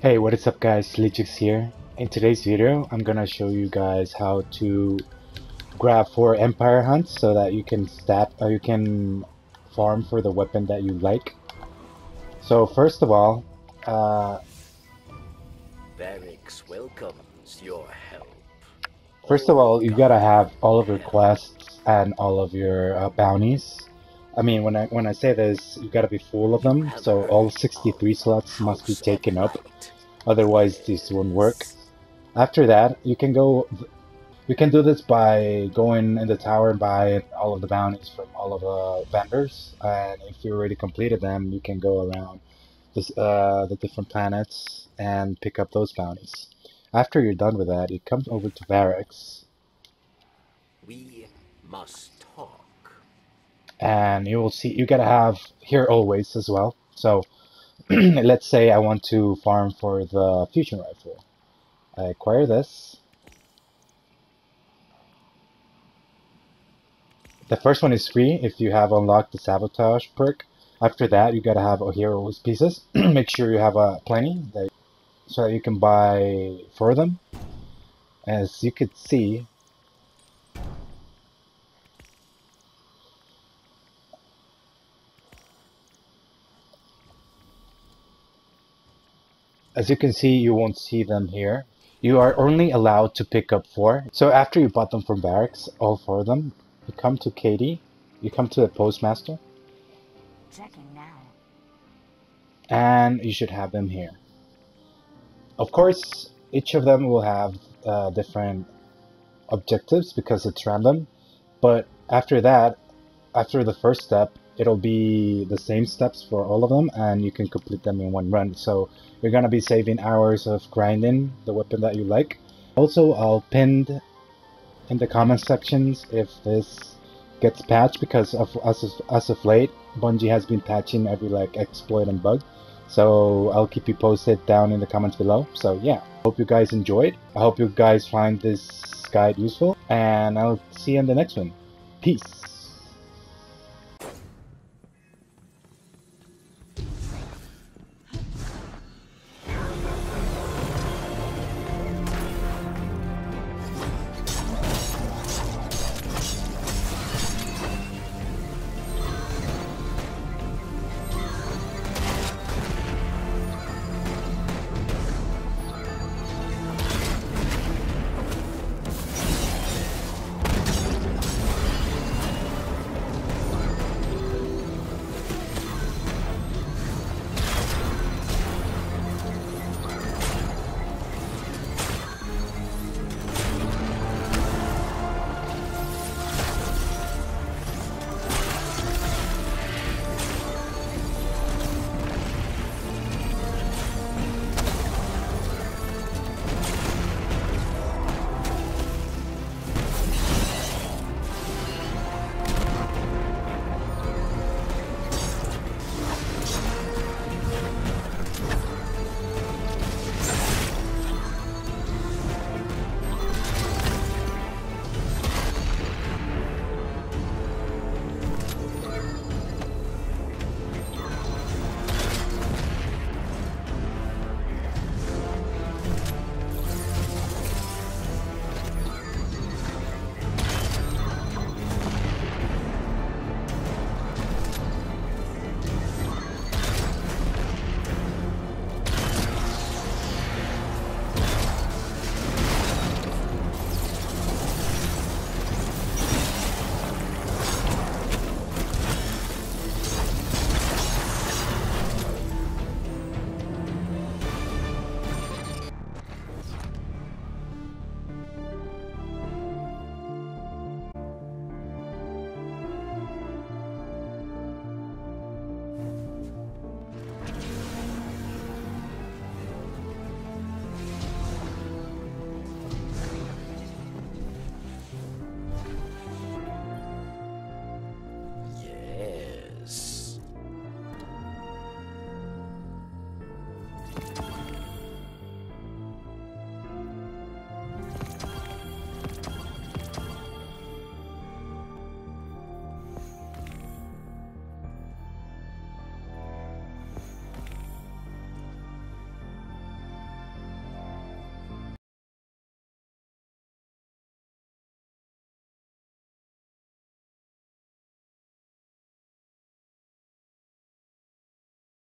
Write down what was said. Hey, what is up guys, Lichix here. In today's video I'm gonna show you guys how to grab 4 Empire Hunts so that you can stat or you can farm for the weapon that you like. So first of all, Variks welcomes your help. First of all, you gotta have all of your quests and all of your bounties. I mean, when I say this, you gotta be full of them, so all 63 slots must be taken up, otherwise this won't work. After that, you can do this by going in the tower and buy all of the bounties from all of the vendors, and if you already completed them, you can go around this, the different planets and pick up those bounties. After you're done with that, you come over to Variks. We must. And you will see, you gotta have here always as well. So let's say I want to farm for the fusion rifle. I acquire this. The first one is free if you have unlocked the sabotage perk. After that, you gotta have here always pieces. Make sure you have plenty so that you can buy for them. As you could see, you won't see them here. You are only allowed to pick up 4. So after you bought them from Variks, all 4 of them, you come to Katie, you come to the postmaster. Checking now. And you should have them here. Of course, each of them will have different objectives because it's random. But after that, after the first step, it'll be the same steps for all of them, and you can complete them in one run. So you're gonna be saving hours of grinding the weapon that you like. Also, I'll pin in the comment sections if this gets patched, because as of late, Bungie has been patching every exploit and bug. So I'll keep you posted down in the comments below. So yeah, hope you guys enjoyed. I hope you guys find this guide useful, and I'll see you in the next one. Peace.